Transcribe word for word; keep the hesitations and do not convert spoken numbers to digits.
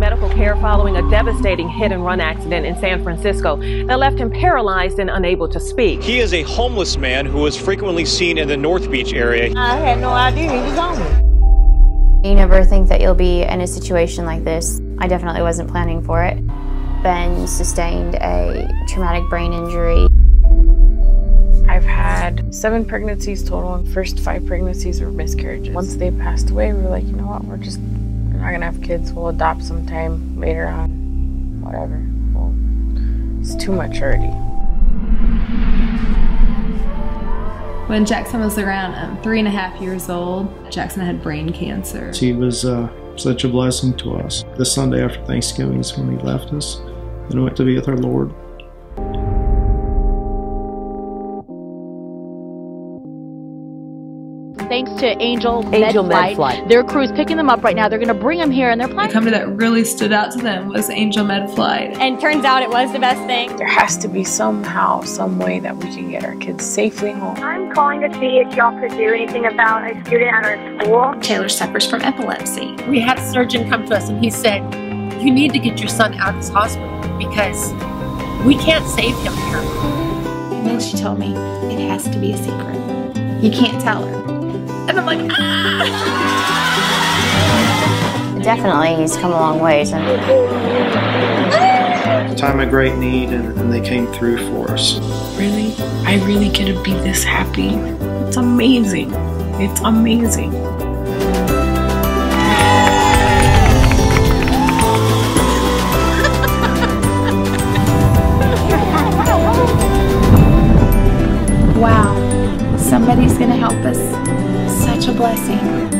medical care following a devastating hit-and-run accident in San Francisco that left him paralyzed and unable to speak. He is a homeless man who was frequently seen in the North Beach area. I had no idea he was homeless. You never think that you'll be in a situation like this. I definitely wasn't planning for it. Ben sustained a traumatic brain injury. I've had seven pregnancies total, and first five pregnancies were miscarriages. Once they passed away, we were like, you know what, we're just we're not gonna have kids. We'll adopt sometime later on, whatever. Well, it's too much already. When Jackson was around um, three and a half years old, Jackson had brain cancer. He was uh, such a blessing to us. The Sunday after Thanksgiving is when he left us and went to be with our Lord. Thanks to Angel MedFlight, their crew's picking them up right now. They're going to bring them here, and they're planning. The company that really stood out to them was Angel MedFlight. And turns out it was the best thing. There has to be somehow, some way that we can get our kids safely home. I'm calling to see if y'all could do anything about a student at our school. Taylor suffers from epilepsy. We had a surgeon come to us, and he said, you need to get your son out of this hospital because we can't save him here. And then she told me, it has to be a secret. You can't tell her. And I'm like, ah! Definitely, he's come a long ways. A time of great need, and, and they came through for us. Really? I really get to be this happy? It's amazing. It's amazing. Wow. Somebody's gonna help us. Such a blessing.